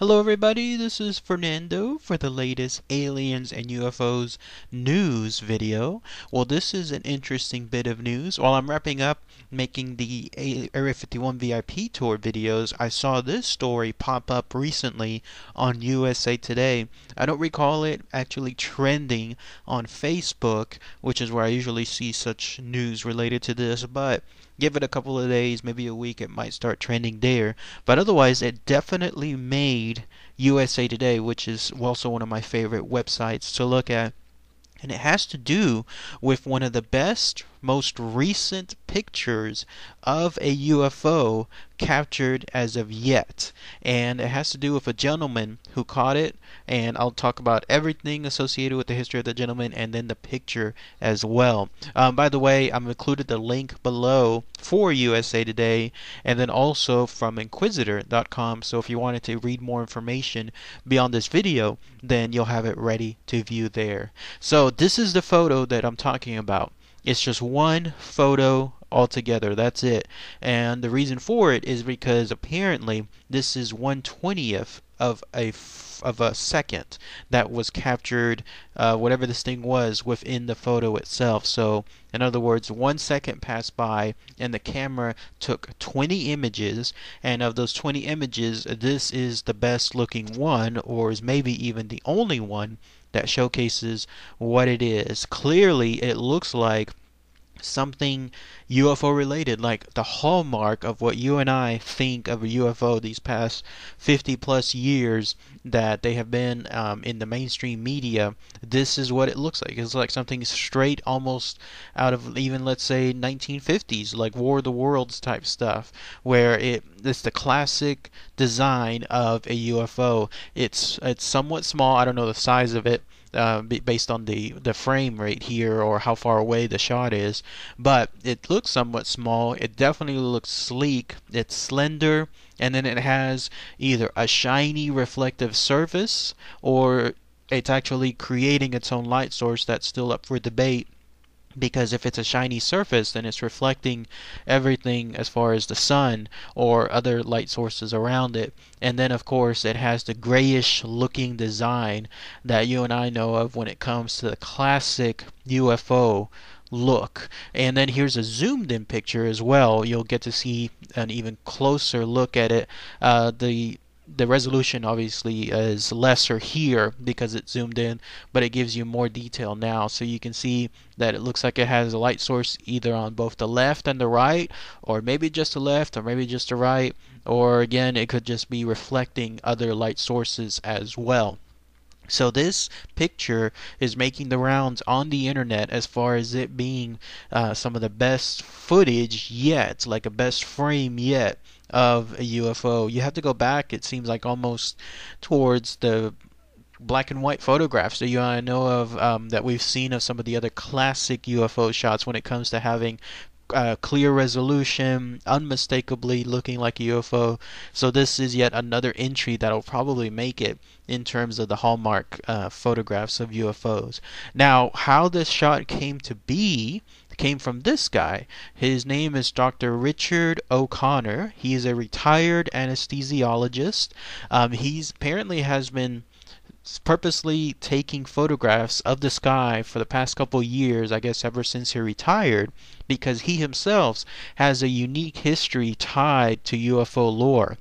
Hello everybody, this is Fernando for the latest Aliens and UFOs news video. Well, this is an interesting bit of news. While I'm wrapping up making the Area 51 VIP tour videos, I saw this story pop up recently on USA Today. I don't recall it actually trending on Facebook, which is where I usually see such news related to this, but give it a couple of days, maybe a week, it might start trending there. But otherwise, it definitely made USA Today, which is also one of my favorite websites to look at. And it has to do with one of the best, most recent pictures of a UFO captured as of yet. And it has to do with a gentleman who caught it. And I'll talk about everything associated with the history of the gentleman and then the picture as well. By the way, I've included the link below for USA Today and then also from Inquisitor.com. So if you wanted to read more information beyond this video, then you'll have it ready to view there. So this is the photo that I'm talking about. It's just one photo altogether, that's it. And the reason for it is because apparently this is 1/20th of a second that was captured, whatever this thing was, within the photo itself. So in other words, 1 second passed by and the camera took 20 images, and of those 20 images, this is the best looking one, or is maybe even the only one that showcases what it is. Clearly, it looks like something UFO related, like the hallmark of what you and I think of a UFO these past 50 plus years that they have been in the mainstream media. This is what it looks like. It's like something straight almost out of even, let's say, 1950s, like War of the Worlds type stuff, where it's the classic design of a UFO. It's somewhat small. I don't know the size of it, based on the frame rate here or how far away the shot is, but it looks somewhat small. It definitely looks sleek. It's slender, and then it has either a shiny reflective surface or it's actually creating its own light source. That's still up for debate, because if it's a shiny surface, then it's reflecting everything as far as the sun or other light sources around it. And then of course it has the grayish looking design that you and I know of when it comes to the classic UFO look. And then here's a zoomed in picture as well. You'll get to see an even closer look at it. The resolution obviously is lesser here because it's zoomed in, but it gives you more detail now. So you can see that it looks like it has a light source either on both the left and the right, or maybe just the left, or maybe just the right, or again, it could just be reflecting other light sources as well. So this picture is making the rounds on the internet as far as it being some of the best footage yet, like a best frame yet of a UFO. You have to go back, it seems like, almost towards the black and white photographs that you and I know of, that we've seen of some of the other classic UFO shots when it comes to having clear resolution, unmistakably looking like a UFO. So this is yet another entry that'll probably make it in terms of the hallmark photographs of UFOs. Now, how this shot came to be came from this guy. His name is Dr. Richard O'Connor. He is a retired anesthesiologist. He's apparently has been purposely taking photographs of the sky for the past couple years, I guess ever since he retired, because he himself has a unique history tied to UFO lore.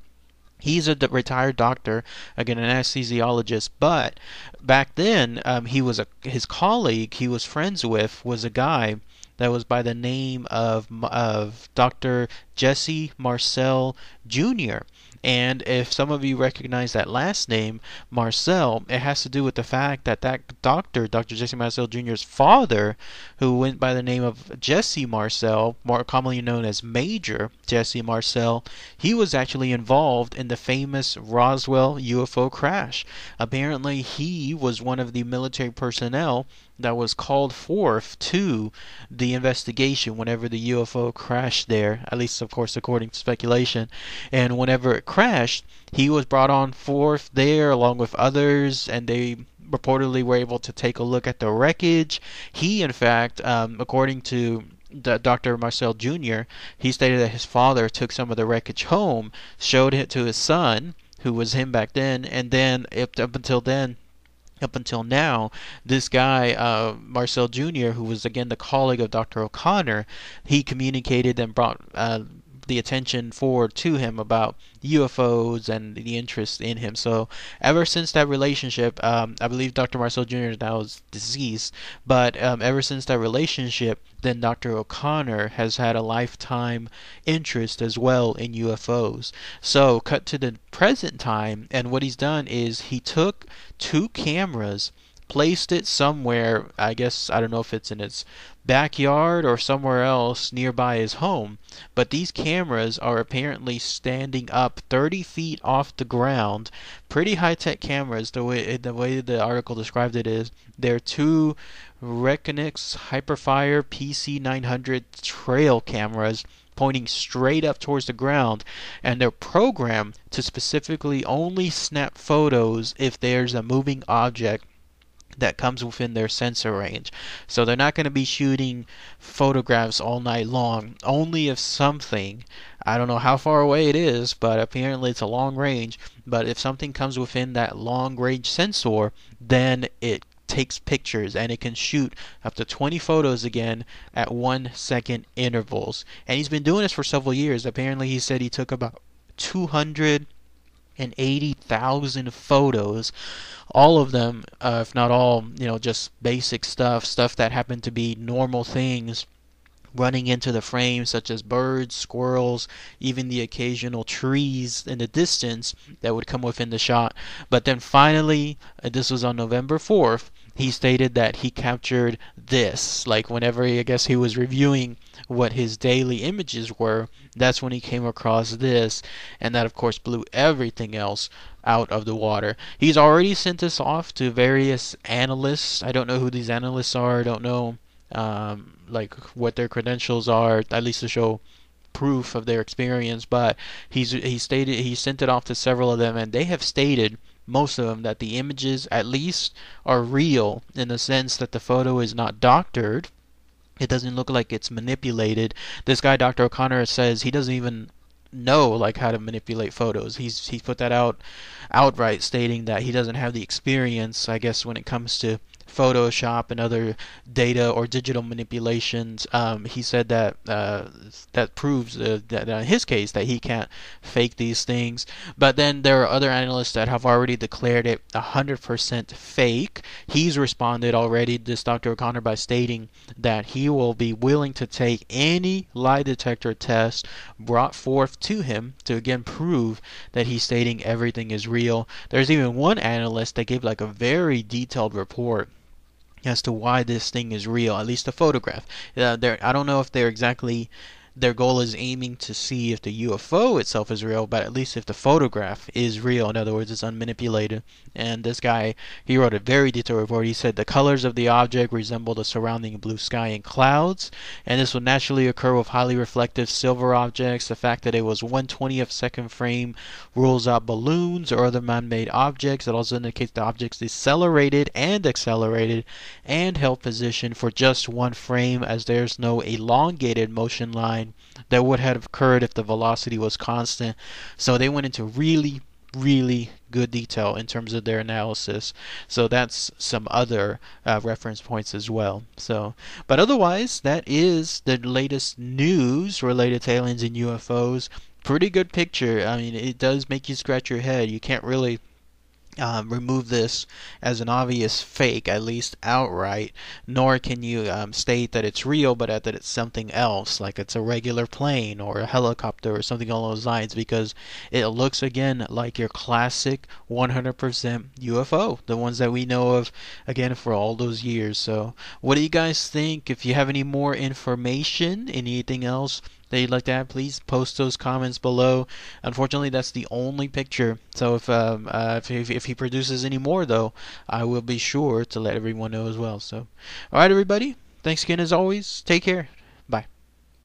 He's a retired doctor, again an anesthesiologist, but back then he was his colleague he was friends with was a guy that was by the name of Dr. Jesse Marcel Jr. And if some of you recognize that last name, Marcel, it has to do with the fact that that doctor, Dr. Jesse Marcel Jr.'s father, who went by the name of Jesse Marcel, more commonly known as Major Jesse Marcel, he was actually involved in the famous Roswell UFO crash. Apparently, he was one of the military personnel that was called forth to the investigation whenever the UFO crashed there, at least, of course, according to speculation. And whenever it crashed, he was brought on forth there along with others, and they reportedly were able to take a look at the wreckage. He, in fact, according to Dr. Marcel Jr., he stated that his father took some of the wreckage home, showed it to his son, who was him back then, and then up until now, this guy, Marcel Jr., who was again the colleague of Dr. O'Connor, he communicated and brought the attention forward to him about UFOs and the interest in him. So ever since that relationship, I believe Dr. Marcel Jr. now is deceased, but ever since that relationship, then Dr. O'Connor has had a lifetime interest as well in UFOs. So cut to the present time, and what he's done is he took two cameras, placed it somewhere, I guess, I don't know if it's in its backyard or somewhere else nearby his home, but these cameras are apparently standing up 30 feet off the ground, pretty high-tech cameras. The way the article described it is, they're two Reconyx Hyperfire PC 900 trail cameras pointing straight up towards the ground, and they're programmed to specifically only snap photos if there's a moving object that comes within their sensor range. So they're not going to be shooting photographs all night long, only if something, I don't know how far away it is, but apparently it's a long range, but if something comes within that long range sensor, then it takes pictures, and it can shoot up to 20 photos again at 1 second intervals. And he's been doing this for several years. Apparently he said he took about 280,000 photos, all of them, if not all, you know, just basic stuff that happened to be normal things running into the frame, such as birds, squirrels, even the occasional trees in the distance that would come within the shot. But then finally, this was on November 4th, he stated that he captured this. Like, whenever he, I guess, he was reviewing what his daily images were, that's when he came across this, and that of course blew everything else out of the water. He's already sent this off to various analysts. I don't know who these analysts are. I don't know like what their credentials are, at least to show proof of their experience, but he sent it off to several of them, and they have stated, most of them, that the images at least are real, in the sense that the photo is not doctored. It doesn't look like it's manipulated. This guy, Dr. O'Connor, says he doesn't even know like how to manipulate photos. He's put that out outright, stating that he doesn't have the experience, I guess, when it comes to Photoshop and other data or digital manipulations. He said that that proves that in his case that he can't fake these things. But then there are other analysts that have already declared it 100% fake. He's responded already, this Dr. O'Connor, by stating that he will be willing to take any lie detector test brought forth to him to again prove that he's stating everything is real. There's even one analyst that gave like a very detailed report as to why this thing is real, at least the photograph. I don't know if they're exactly, their goal is aiming to see if the UFO itself is real, but at least if the photograph is real, in other words, it's unmanipulated. And this guy, he wrote a very detailed report. He said the colors of the object resemble the surrounding blue sky and clouds, and this will naturally occur with highly reflective silver objects. The fact that it was 1/20th second frame rules out balloons or other man-made objects. It also indicates the objects decelerated and accelerated and held position for just one frame, as there's no elongated motion line that would have occurred if the velocity was constant. So they went into really, really good detail in terms of their analysis. So that's some other reference points as well. So, but otherwise, that is the latest news related to aliens and UFOs. Pretty good picture. I mean, it does make you scratch your head. You can't really remove this as an obvious fake, at least outright, nor can you state that it's real, but that it's something else, like it's a regular plane or a helicopter or something along those lines, because it looks again like your classic 100% UFO, the ones that we know of again for all those years. So what do you guys think? If you have any more information, anything else that you'd like to add, please post those comments below. Unfortunately, that's the only picture. So if he produces any more, though, I will be sure to let everyone know as well. So, all right, everybody. Thanks again, as always. Take care.